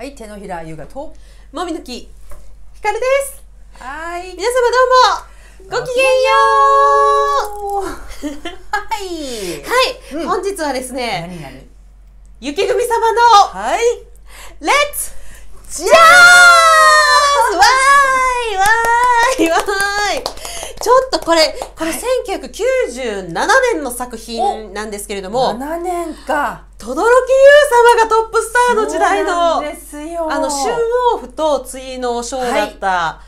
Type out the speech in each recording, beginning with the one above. はい、手のひら優雅ともみの木ひかるです。はい、皆様どうもごきげんよう。はい、はい、本日はですね、雪組様のはい、Let's Jazz！ わーいわーいわーい。ちょっとこれ1997年の作品なんですけれども、7年か。轟優様がトップスターの時代の春王府と対の章だった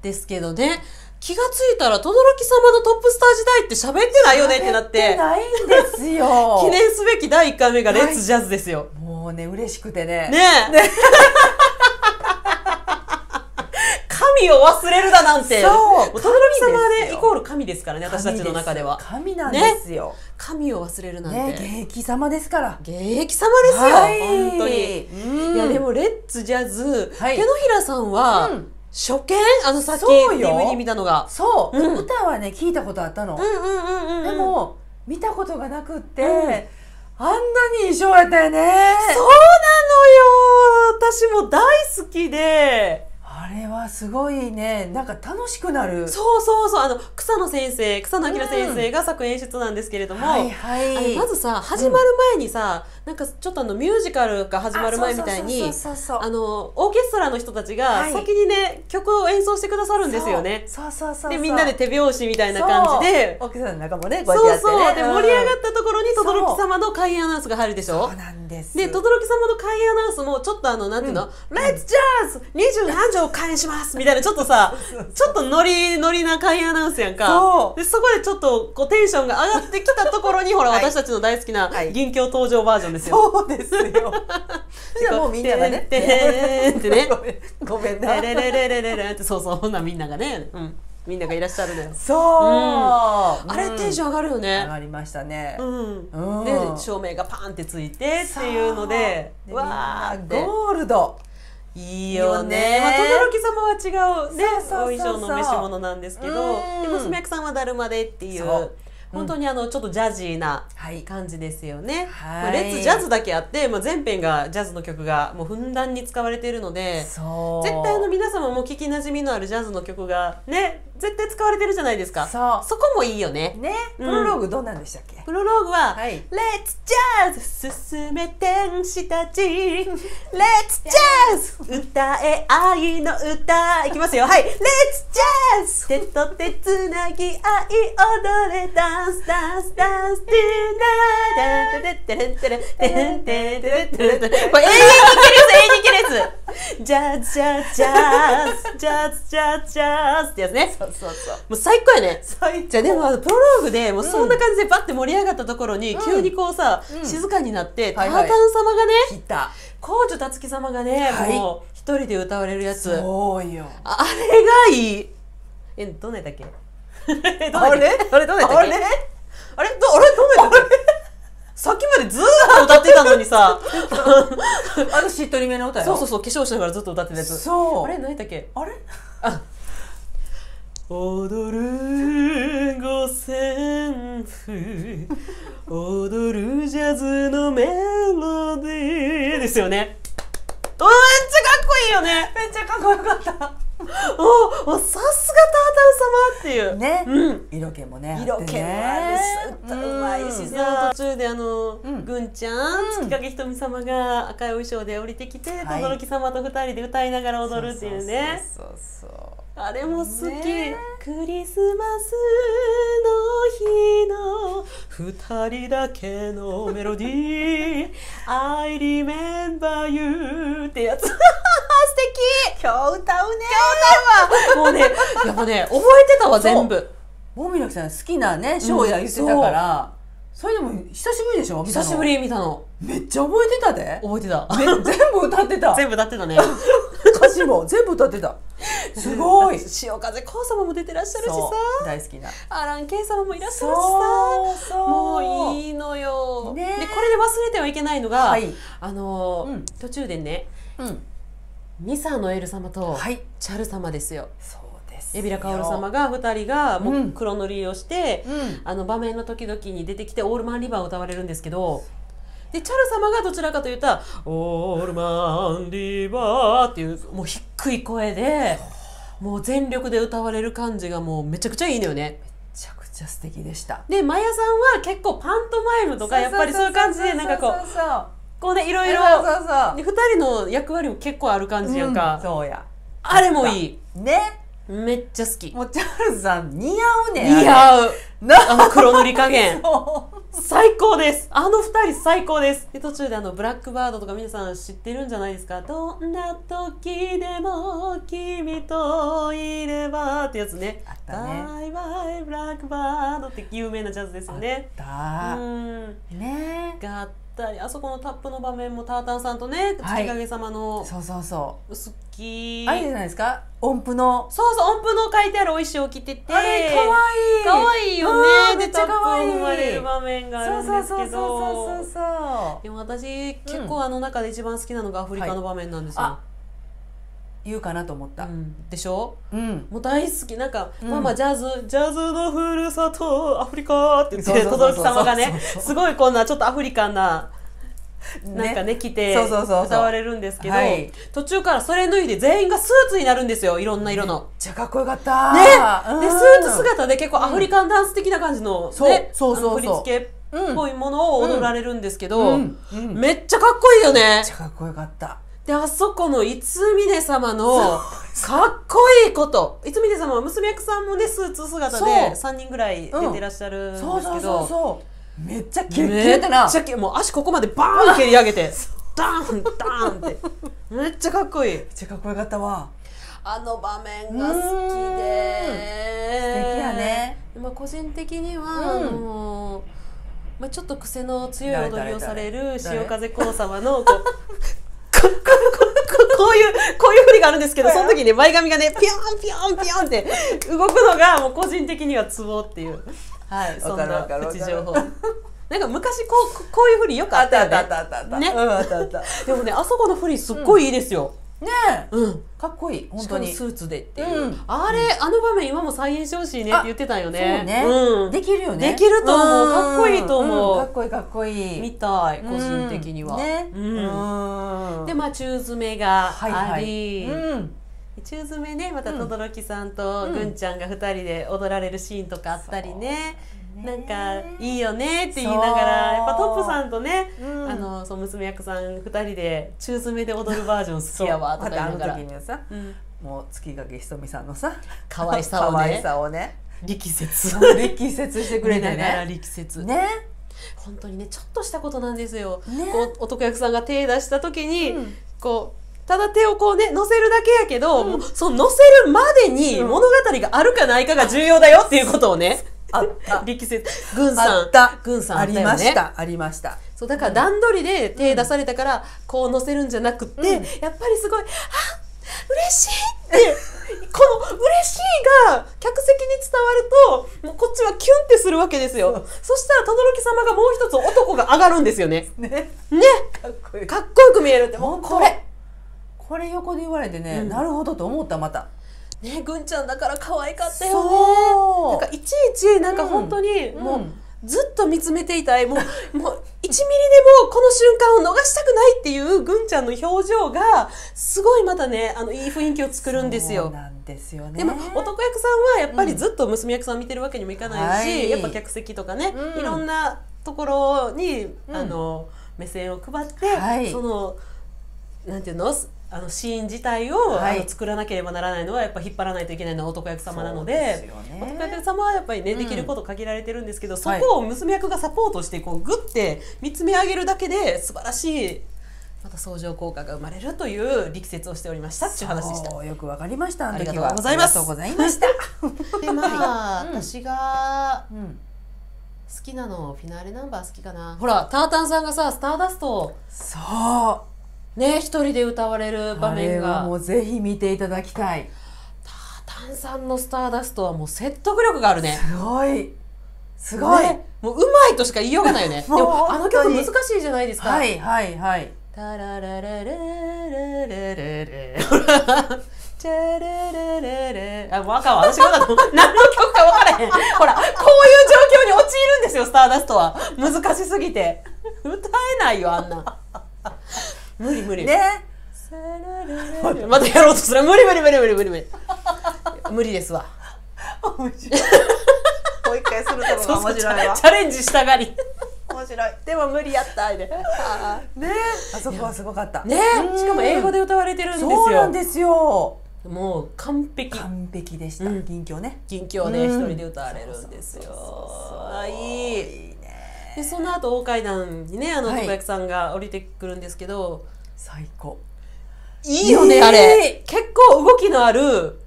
ですけどね、はい、気がついたら轟様のトップスター時代って喋ってないよねってなって。喋ってないんですよ。記念すべき第1回目がレッツジャズですよ。はい、もうね、嬉しくてね。ねえ。ね神を忘れるだなんて。そう。轟様でイコール神ですからね、私たちの中では。神なんですよ。神を忘れるなんて。現役様ですから。現役様ですよ。本当に。いやでもレッツジャズ、手のひらさんは初見、さっきDVD見たのが。そう。歌はね聞いたことあったの。でも見たことがなくって。あんなに印象やったよね。そうなのよ。私も大好きで。あれはすごいね、なんか楽しくなる。そうそうそう、草野明先生が作演出なんですけれども、まずさ、始まる前にさ、なんかちょっとミュージカルが始まる前みたいに、オーケストラの人たちが先にね、曲を演奏してくださるんですよね。そうそうそう。でみんなで手拍子みたいな感じで、オーケストラの中もね、こうやってやってね。そうそう。で盛り上がったところに轟様の開演アナウンスが入るでしょ。そうなんです。で轟様の開演アナウンスもちょっとなんていうの、レッツジャズ27条開演しますみたいな、ちょっとさ、ちょっとノリな開演アナウンスやんか。でそこでちょっとこうテンションが上がってきたところに、ほら私たちの大好きな銀鏡登場バージョンですよ。そうですよ。じゃあもうみんながね、てーってね、ごめんね、レレレレレレって、そうそう、ほんなみんながね、みんながいらっしゃるのよ。そう、あれテンション上がるよね。上がりましたね。で照明がパンってついてっていうので、わあゴールド。いいよね。まあ轟様は違うね、お衣装の召し物なんですけど、で娘役さんはだるまでっていう、本当にちょっとジャジーな感じですよね。レッツジャズだけあって、まあ全編がジャズの曲がもうふんだんに使われているので、絶対皆様も聞きなじみのあるジャズの曲がね、絶対使われてるじゃないですか。そこもいいよね。ね。プロローグどうなんでしたっけ？プロローグはレッツジャズ進め天使たち、レッツジャズ歌え愛の歌、いきますよ。はい、レッツジャズ手と手つなぎ愛踊れダンスダンスダンスディナー、テレテレテレテレテレテレ、これ永遠に切れず永遠に切れず、ジャズジャズジャズジャズジャズジャズってやつね。そうそう。もう最高やね。じゃあでもプロローグでもうそんな感じでバッて盛り上がったところに急にこうさ、静かになってタータン様がね、来た。皇女たつき様がね、もう一人で歌われるやつ。そうよ。あれがいい。どんなやったっけ？あれどんなやったっけ？さっきまでずーっと歌ってたのにさ、しっとりめの歌よ。そうそうそう、化粧しながらずっと歌ってたやつ。そう。あれ何やったっけ？あれ？踊る五線譜、踊るジャズのメロディーですよね。めっちゃかっこいいよね。めっちゃかっこよかった。お、さすがタータン様っていうね、色気もね、色気もあるし、うまいしさ、途中でぐんちゃん月影ひとみ様が赤いお衣装で降りてきて、轟様と2人で歌いながら踊るっていうね。そうそうそう、あれも好き。クリスマスの日の2人だけのメロディー、 I remember you ってやつ。素敵。今日歌うね。今日歌うわ。もうね、やっぱね、覚えてたわ全部。もみの木さん好きなね、ショーや言ってたから。それでも久しぶりでしょ？久しぶり見たの。めっちゃ覚えてたで。覚えてた。全部歌ってた。全部歌ってたね。歌詞も全部歌ってた。すごい。潮風こう様も出てらっしゃるしさ。大好きな。アランケイ様もいらっしゃるしさ。もういいのよ。でこれで忘れてはいけないのが、途中でね、ミサノエル様とチャル様ですよ。海老名薫様が2人がもう黒塗りをして、場面の時々に出てきてオールマンリバーを歌われるんですけど、でチャル様がどちらかというとオールマンディーバーっていうもう低い声でもう全力で歌われる感じがもうめちゃくちゃいいのよね。めちゃくちゃ素敵でした。でマヤさんは結構パントマイムとかやっぱりそういう感じでなんかこうねいろいろ2人の役割も結構ある感じやんか、うん、そうやあれもいいね。めっちゃ好き。もうチャールズさん似合うね。似合うあの黒塗り加減最高です。あの2人最高です。で途中でブラックバードとか皆さん知ってるんじゃないですか。どんな時でも君といればってやつね。あったね。バイバイブラックバードって有名なジャズですよね。あったうんねがあったりあそこのタップの場面もタータンさんとね月影様の、はい、そうそうそう好きあれじゃないですか。音符のそうそう音符の書いてあるお衣装を着ててあれかわいいかわいいよね。めっちゃかわいい踏まれる場面があるんですけどでも私結構あの中で一番好きなのがアフリカの場面なんですよ、はい、言うかなと思った、うん、でしょ、うん、もう大好きなんか、うん、まあまあジャズのふるさとアフリカって言って轟様がねすごいこんなちょっとアフリカンななんかね着て歌われるんですけど途中からそれ脱いで全員がスーツになるんですよ。いろんな色のめっちゃかっこよかったね。でスーツ姿で結構アフリカンダンス的な感じのね振り付けっぽいものを踊られるんですけどめっちゃかっこいいよね。めっちゃかっこよかった。であそこのいつみね様のかっこいいこといつみね様は娘役さんもねスーツ姿で3人ぐらい出てらっしゃるんですけどめっちゃキレッキレなもう足ここまでバーン蹴り上げてダーンダーンってめっちゃかっこいい。めっちゃかっこよかったわ。あの場面が好きで素敵やね。まあ個人的には、うん、まあ、ちょっと癖の強い踊りをされる潮風光様のこういう振りがあるんですけどその時に前髪がねピョンピョンピョンって動くのがもう個人的にはツボっていう。はい、そんなプチ情報。なんか昔こういうふりよくあったよね。あったあったあったね。あったあった。でもねあそこのふりすっごいいいですよ。ねえ。うん。かっこいい本当に。スーツでっていう。あれあの場面今も再現してほしいねって言ってたよね。そうね。できるよね。できると思う。かっこいいと思う。かっこいいかっこいい。みたい個人的には。ね。うん。でまあ中詰めがあり。中詰めねまた轟さんとぐんちゃんが2人で踊られるシーンとかあったりね、うん、なんかいいよねって言いながらやっぱトップさんとね、うん、その娘役さん2人で中詰めで踊るバージョン好きやわとか言いながらあの時にさ、うん、もう月影ひとみさんのさ可愛さをね力説してくれてね。力説ね本当にねちょっとしたことなんですよ、ね、こう男役さんが手出した時に、うん、こうただ手をこうね乗せるだけやけど、うん、その乗せるまでに物語があるかないかが重要だよっていうことをね、あった力説軍さんありましたありました。そうだから段取りで手出されたから、うん、こう乗せるんじゃなくって、うん、やっぱりすごいあ嬉しいってこの嬉しいが客席に伝わるともうこっちはキュンってするわけですよ。そしたら轟様がもう一つ男が上がるんですよね。ねかっこよく見えるってもうこれ。これ横で言われてね、うん、なるほどと思ったまた。ね、ぐんちゃんだから可愛かったよね。なんかいちいちなんか本当にもうずっと見つめていたい、もう1ミリでもこの瞬間を逃したくないっていうぐんちゃんの表情がすごいまたねいい雰囲気を作るんですよ。そうなんですよね。でも男役さんはやっぱりずっと娘役さんを見てるわけにもいかないし、はい、やっぱ客席とかね、うん、いろんなところに目線を配って、はい、そのなんていうの。シーン自体を、はい、作らなければならないのはやっぱ引っ張らないといけないのは男役様なので、男役様はやっぱりね、うん、できること限られてるんですけど、そこを娘役がサポートしてこうグッて見つめ上げるだけで素晴らしいまた相乗効果が生まれるという力説をしておりましたっていう話でした。よくわかりました。ありがとうございます。でまあ、うん、私が、うん好きなのフィナーレナンバー好きかな。ほらタータンさんがさスターダストそうね、一人で歌われる場面がもうぜひ見ていただきたい。タータンさんの「スターダスト」はもう説得力があるね。すごい、ね、もううまいとしか言いようがないよね。でもあの曲難しいじゃないですか。はいはいはい。タララララララララチャララララあもうあかんわ私が何の曲か分からへん。ほらこういう状況に陥るんですよスターダストは。難しすぎて。歌えないよ、あんな無理無理ね。またやろうとする。無理無理無理無理無理無理無理ですわ。面白い。もう一回するとこが面白いわ。チャレンジしたがり。面白い。でも無理やったね。あそこはすごかった。ね。しかも英語で歌われてるんですよ。そうなんですよ。もう完璧。完璧でした。銀鏡ね。銀鏡ね、一人で歌われるんですよ。いいね。でその後大階段にね、あの特約さんが降りてくるんですけど、最高。いいよねあれ。結構動きのある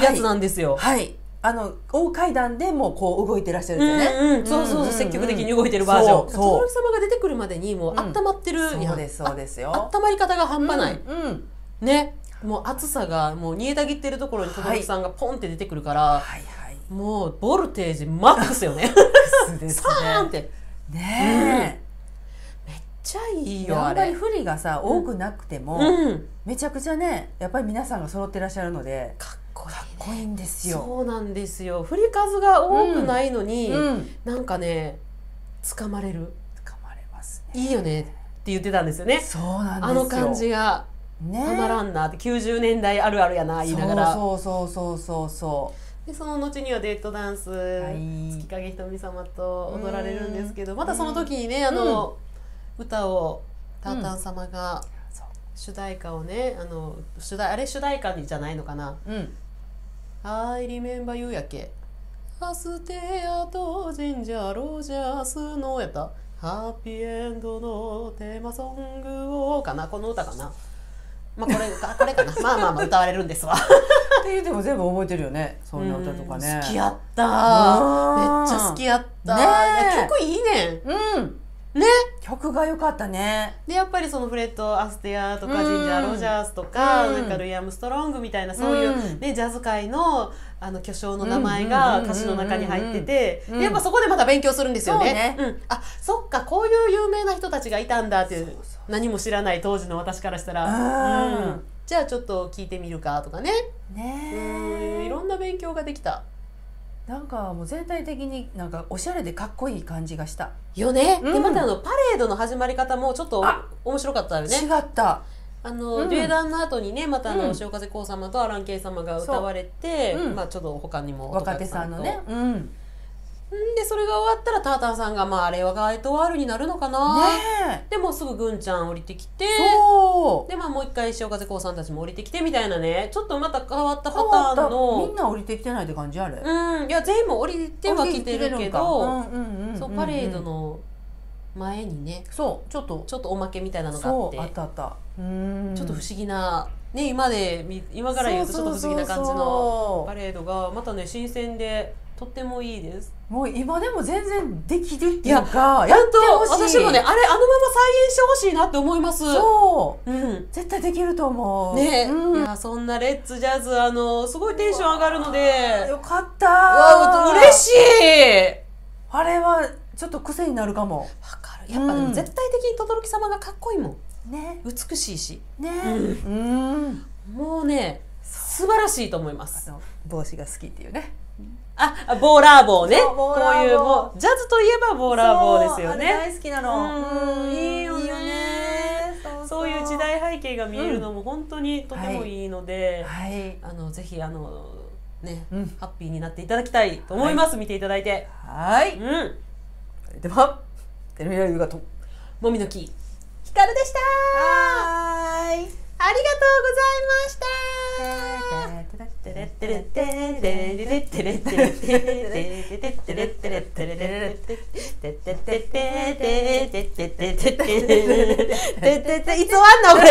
やつなんですよ。はい。あの大階段でもこう動いてらっしゃるんですよね。そうそうそう、積極的に動いてるバージョン。トトロル様が出てくるまでにもう温まってる。そうですそうですよ。温まり方が半端ない。ね、もう暑さがもう煮えたぎってるところにトトロさんがポンって出てくるから、もうボルテージマックスよね。サーンって。ね。めっちゃいいよ。あんまり不利がさ多くなくても、めちゃくちゃね、やっぱり皆さんが揃ってらっしゃるのでかっこいいんですよ。そうなんですよ。振り数が多くないのに、なんかね掴まれる。掴まれますね。いいよねって言ってたんですよね。そうなんですよ。あの感じがたまらんなって、90年代あるあるやな言いながら。そうそうそうそうそう。でその後にはデートダンス、月影ひとみ様と踊られるんですけど、またその時にねあの歌をタータン様が主題歌をね、あのあれ主題歌じゃないのかな、I remember you やけ、アステアとジンジャーロジャースのやったハッピーエンドのテーマソングをかな、この歌かな、まあこれかな、まあまあまあ歌われるんですわっていう。でも全部覚えてるよね、そんな歌とかね。好きやった、めっちゃ好きやった。曲いいねん。ね、曲が良かったね。でやっぱりそのフレッド・アステアとかジンジャー・ロジャースとかなんかルイ・アームストロングみたいなそういうねジャズ界のあの巨匠の名前が歌詞の中に入ってて、でやっぱそこでまた勉強するんですよね。あ、そっか、こういう有名な人たちがいたんだっていう、何も知らない当時の私からしたら、じゃあちょっと聞いてみるかとかね。ね、いろんな勉強ができた。なんかもう全体的になんかおしゃれでかっこいい感じがしたよね。でまたあのパレードの始まり方もちょっと面白かったよね。違った。あのデュエダンの後にね、またあの潮風光様とアランケイ様が歌われて、まあちょっと他にも若手さんのね。でそれが終わったらタータンさんがまああれはガイドワールになるのかな。でもすぐぐんちゃん降りてきて、でまあもう一回潮風光さんたちも降りてきてみたいなね、ちょっとまた変わったパターンの。みんな降りてきてないって感じある。いや全員も降りてはきてるけど、そうパレードの前にね、そうちょっとおまけみたいなのがあって、あったあった。ちょっと不思議な。ね、今から言うとちょっと不思議な感じのパレードがまたね新鮮でとってもいいです。もう今でも全然できるっていうか、やっと私もねあれあのまま再現してほしいなって思います。そう、絶対できると思うね。そんなレッツジャズすごいテンション上がるのでよかった。わ嬉しい。あれはちょっと癖になるかも。わかる。やっぱでも絶対的に轟様がかっこいいもんね、美しいしね、もうね素晴らしいと思います。帽子が好きっていうね、あボーラー帽ね、こういうもうジャズといえばボーラー帽ですよね。大好きなの。いいよね。そういう時代背景が見えるのも本当にとてもいいので、ぜひねハッピーになっていただきたいと思います。見ていただいて。はい、ではテレビライブがともみの木ひかるでした。はい、ありがとうございました。テレテレテレテレテレテレテレテレテレテレテレテレ。いつ終わんのこれ。